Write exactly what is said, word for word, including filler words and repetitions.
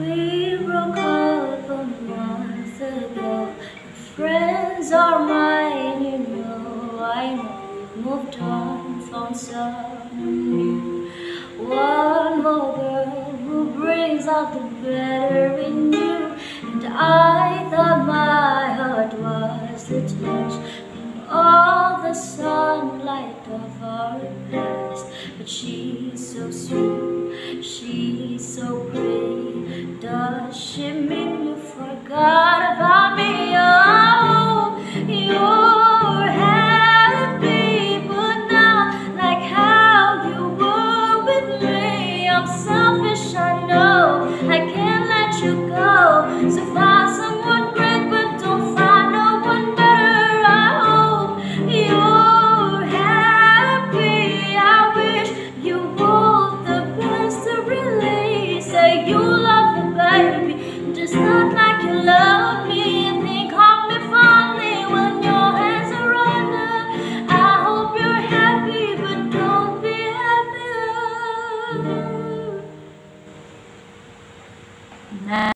We broke up a month ago. Friends are mine, you know. I know you've moved on from someone new. One more girl who brings out the better in you. And I thought my heart was the touch from all the sunlight of our past. But she's so sweet, she's so pretty. Does she mean you forgot about me? Oh, you're happy, but not like how you were with me. I'm selfish, I know, I can't let you go. So find someone great, but don't find no one better. I hope you're happy. I wish you both the best to release. Say you love the baby, just not like you love me, and think of me fondly when your hands are under. I hope you're happy, but don't be happier now.